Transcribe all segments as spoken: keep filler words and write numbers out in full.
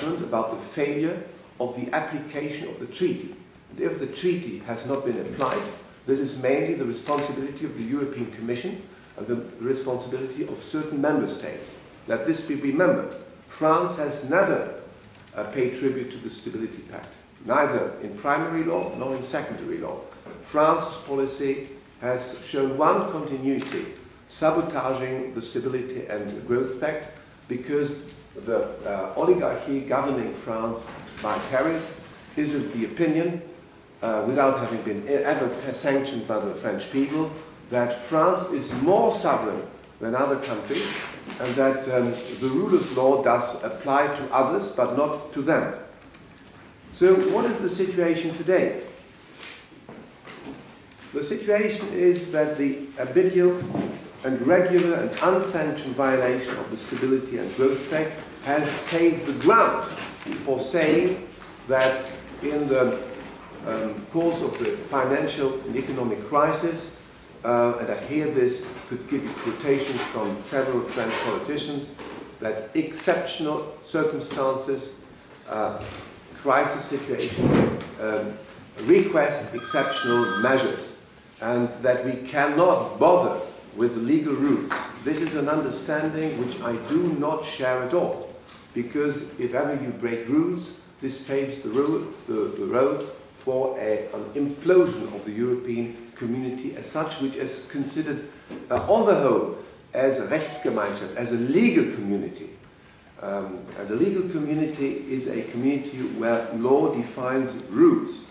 judgment about the failure of the application of the treaty. And if the treaty has not been applied, this is mainly the responsibility of the European Commission and the responsibility of certain member states. Let this be remembered. France has never uh, paid tribute to the Stability Pact, neither in primary law nor in secondary law. France's policy has shown one continuity, sabotaging the Stability and Growth Pact, because the uh, oligarchy governing France by Paris is of the opinion, uh, without having been ever sanctioned by the French people, that France is more sovereign than other countries, and that um, the rule of law does apply to others, but not to them. So what is the situation today? The situation is that the habitual and regular and unsanctioned violation of the Stability and Growth Pact has paved the ground for saying that in the um, course of the financial and economic crisis, uh, and I hear this, could give you quotations from several French politicians, that exceptional circumstances, uh, crisis situations, um, request exceptional measures, and that we cannot bother with legal rules. This is an understanding which I do not share at all, because if ever you break rules, this paves the road, the, the road for a, an implosion of the European community as such, which is considered uh, on the whole as a Rechtsgemeinschaft, as a legal community. Um, and a legal community is a community where law defines rules.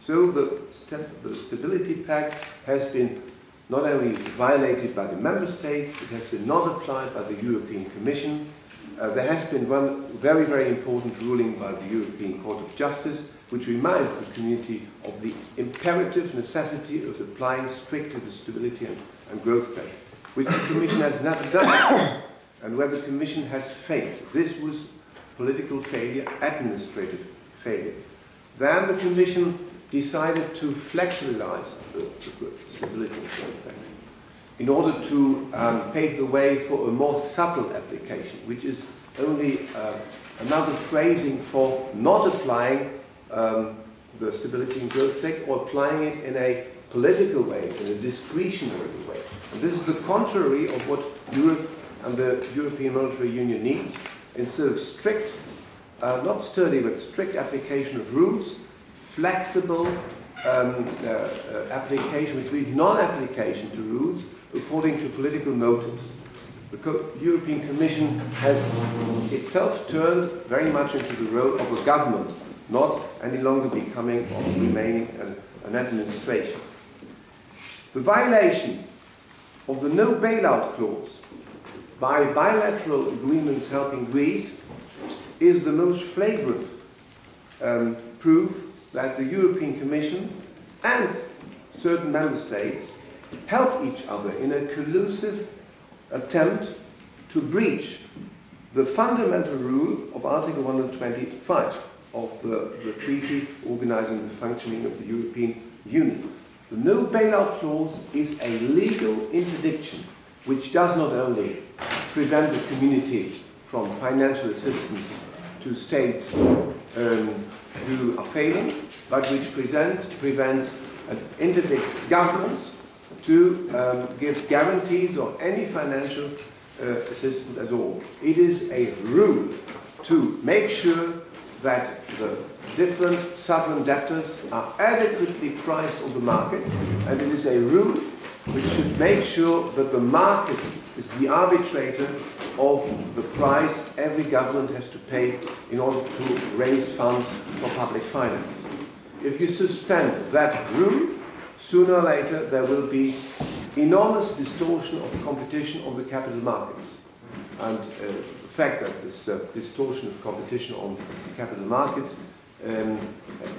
So the, st the Stability Pact has been not only violated by the member states, it has been not applied by the European Commission. Uh, there has been one very, very important ruling by the European Court of Justice, which reminds the community of the imperative necessity of applying strictly the Stability and, and Growth Pact, which the Commission has never done, and where the Commission has failed. This was political failure, administrative failure. Then the Commission decided to flexibilize the, the Stability and Growth Pact in order to um, pave the way for a more subtle application, which is only uh, another phrasing for not applying um, the Stability and Growth Pact, or applying it in a political way, in a discretionary way. And this is the contrary of what Europe and the European Monetary Union needs. Instead of strict, uh, not sturdy, but strict application of rules, flexible um, uh, uh, application, which means non-application to rules, according to political motives. The Co European Commission has itself turned very much into the role of a government, not any longer becoming or remaining an, an administration. The violation of the no bailout clause by bilateral agreements helping Greece is the most flagrant um, proof that the European Commission and certain member states help each other in a collusive attempt to breach the fundamental rule of Article one twenty-five of the, the Treaty Organizing the Functioning of the European Union. The no bailout clause is a legal interdiction which does not only prevent the community from financial assistance to states um, who are failing, but which presents, prevents and interdicts governments to um, give guarantees or any financial uh, assistance at all. It is a rule to make sure that the different sovereign debtors are adequately priced on the market, and it is a rule which should make sure that the market is the arbitrator of the price every government has to pay in order to raise funds for public finance. If you suspend that rule, sooner or later there will be enormous distortion of competition of the capital markets. And uh, the fact that this uh, distortion of competition on the capital markets um,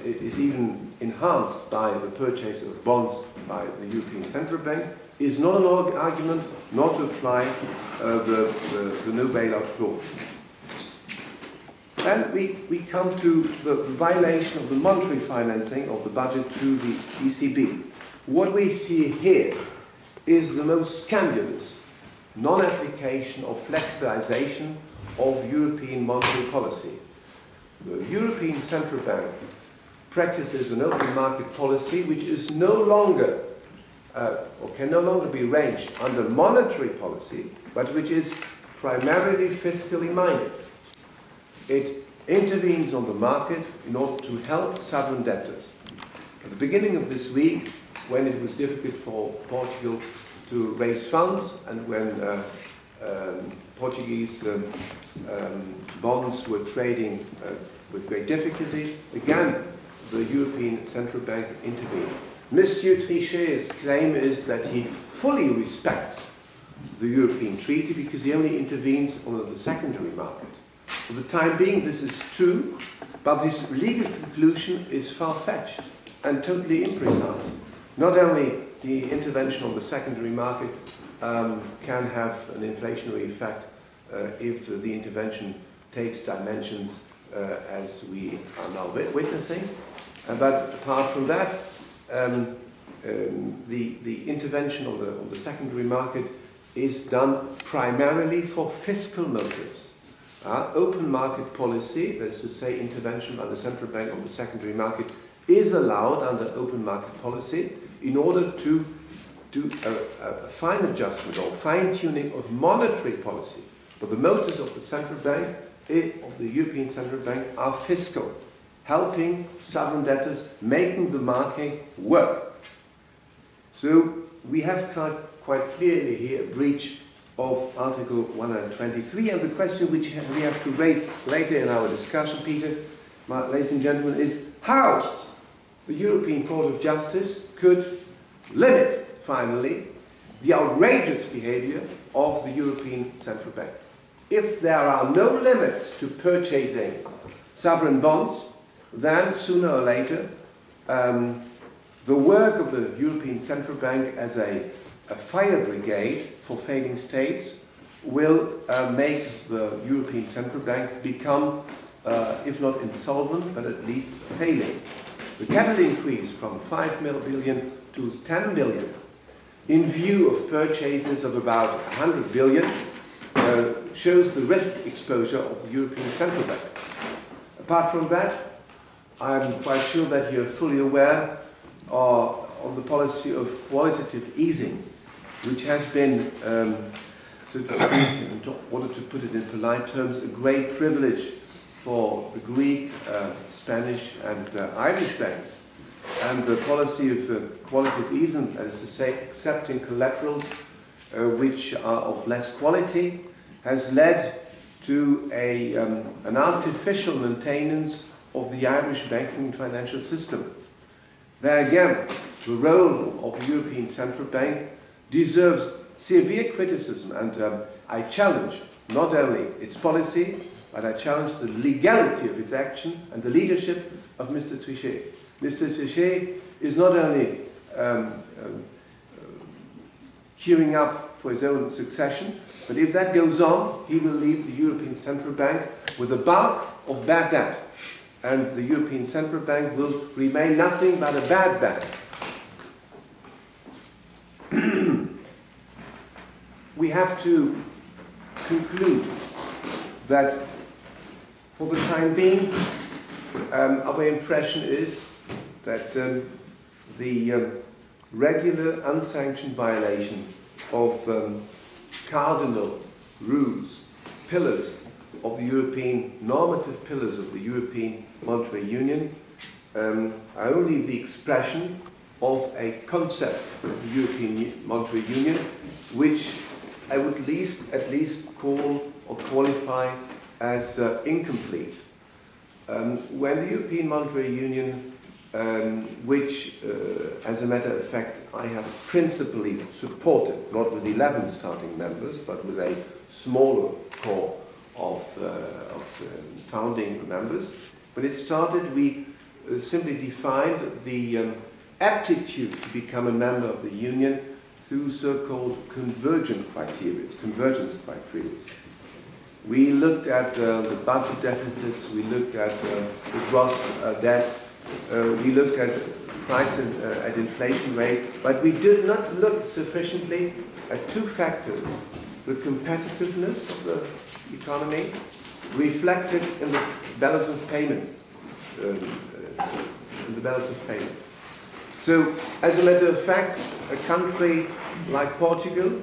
is even enhanced by the purchase of bonds by the European Central Bank is not an argument not to apply uh, the, the, the no bailout clause. And we, we come to the violation of the monetary financing of the budget through the E C B. What we see here is the most scandalous non-application or flexibilization of European monetary policy. The European Central Bank practices an open market policy which is no longer, uh, or can no longer be ranged under monetary policy, but which is primarily fiscally minded. It intervenes on the market in order to help sovereign debtors. At the beginning of this week, when it was difficult for Portugal to raise funds, and when uh, um, Portuguese um, um, bonds were trading uh, with great difficulty, again the European Central Bank intervened. Monsieur Trichet's claim is that he fully respects the European Treaty because he only intervenes on the secondary market. For the time being, this is true, but this legal conclusion is far-fetched and totally imprecise. Not only the intervention on the secondary market um, can have an inflationary effect uh, if the intervention takes dimensions uh, as we are now witnessing, uh, but apart from that, um, um, the, the intervention on the, on the secondary market is done primarily for fiscal motives. Uh, open market policy, that is to say intervention by the central bank on the secondary market, is allowed under open market policy in order to do a, a fine adjustment or fine-tuning of monetary policy. But the motives of the central bank, of the European Central Bank, are fiscal, helping sovereign debtors, making the market work. So we have quite clearly here a breach of Article one twenty-three, and the question which we have to raise later in our discussion, Peter, my ladies and gentlemen, is how the European Court of Justice could limit, finally, the outrageous behavior of the European Central Bank. If there are no limits to purchasing sovereign bonds, then sooner or later um, the work of the European Central Bank as a, a fire brigade for failing states will uh, make the European Central Bank become, uh, if not insolvent, but at least failing. The capital increase from five billion to ten billion, in view of purchases of about one hundred billion, uh, shows the risk exposure of the European Central Bank. Apart from that, I'm quite sure that you're fully aware uh, of the policy of qualitative easing, which has been, um, so to speak, in order to put it in polite terms, a great privilege for the Greek, uh, Spanish and uh, Irish banks, and the policy of uh, qualitative easing, that is to say accepting collaterals uh, which are of less quality, has led to a, um, an artificial maintenance of the Irish banking and financial system. There again, the role of the European Central Bank deserves severe criticism, and um, I challenge not only its policy, but I challenge the legality of its action and the leadership of Mister Trichet. Mister Trichet is not only um, um, queuing up for his own succession, but if that goes on, he will leave the European Central Bank with a bark of bad debt. And the European Central Bank will remain nothing but a bad bank. We have to conclude that for the time being, um, our impression is that um, the um, regular unsanctioned violation of um, cardinal rules, pillars of the European, normative pillars of the European Monetary Union, um, are only the expression of a concept of the European Monetary Union, which I would at least, at least call or qualify as uh, incomplete. Um, when the European Monetary Union, um, which, uh, as a matter of fact, I have principally supported, not with eleven starting members, but with a smaller core of, uh, of um, founding members, when it started, we uh, simply defined the um, aptitude to become a member of the Union through so-called convergent criteria, convergence criteria. We looked at uh, the budget deficits, we looked at uh, the gross uh, debt, uh, we looked at price and uh, at inflation rate, but we did not look sufficiently at two factors. The competitiveness of the economy reflected in the balance of payment. Um, uh, the balance of payment. So, as a matter of fact, a country like Portugal